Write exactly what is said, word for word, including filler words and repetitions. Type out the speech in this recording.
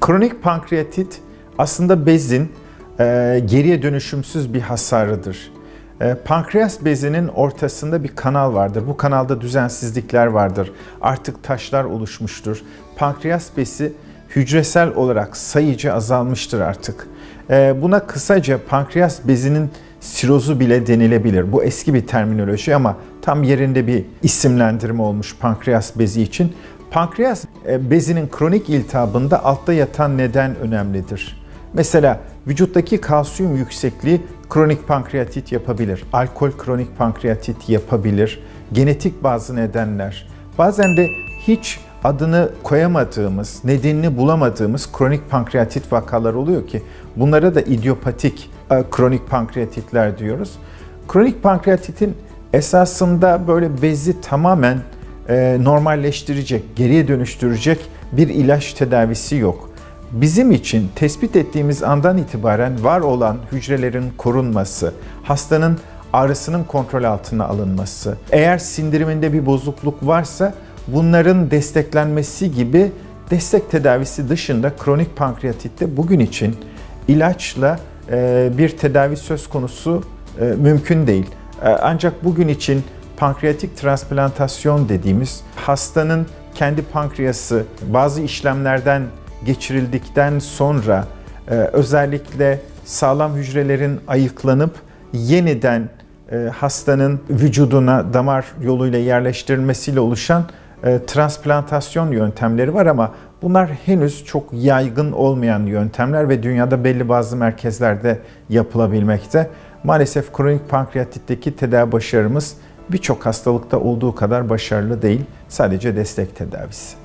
Kronik pankreatit aslında bezin e, geriye dönüşümsüz bir hasarıdır. E, pankreas bezinin ortasında bir kanal vardır. Bu kanalda düzensizlikler vardır. Artık taşlar oluşmuştur. Pankreas bezi hücresel olarak sayıca azalmıştır artık. E, buna kısaca pankreas bezinin sirozu bile denilebilir. Bu eski bir terminoloji ama tam yerinde bir isimlendirme olmuş pankreas bezi için. Pankreas bezinin kronik iltihabında altta yatan neden önemlidir. Mesela vücuttaki kalsiyum yüksekliği kronik pankreatit yapabilir. Alkol kronik pankreatit yapabilir. Genetik bazı nedenler. Bazen de hiç adını koyamadığımız, nedenini bulamadığımız kronik pankreatit vakalar oluyor ki bunlara da idiopatik kronik pankreatitler diyoruz. Kronik pankreatitin esasında böyle bezi tamamen normalleştirecek, geriye dönüştürecek bir ilaç tedavisi yok. Bizim için tespit ettiğimiz andan itibaren var olan hücrelerin korunması, hastanın ağrısının kontrol altına alınması, eğer sindiriminde bir bozukluk varsa bunların desteklenmesi gibi destek tedavisi dışında kronik pankreatitte bugün için ilaçla bir tedavi söz konusu mümkün değil. Ancak bugün için pankreatik transplantasyon dediğimiz hastanın kendi pankreası bazı işlemlerden geçirildikten sonra e, özellikle sağlam hücrelerin ayıklanıp yeniden e, hastanın vücuduna damar yoluyla yerleştirilmesiyle oluşan e, transplantasyon yöntemleri var ama bunlar henüz çok yaygın olmayan yöntemler ve dünyada belli bazı merkezlerde yapılabilmekte. Maalesef kronik pankreatitteki tedavi başarımız birçok hastalıkta olduğu kadar başarılı değil, sadece destek tedavisi.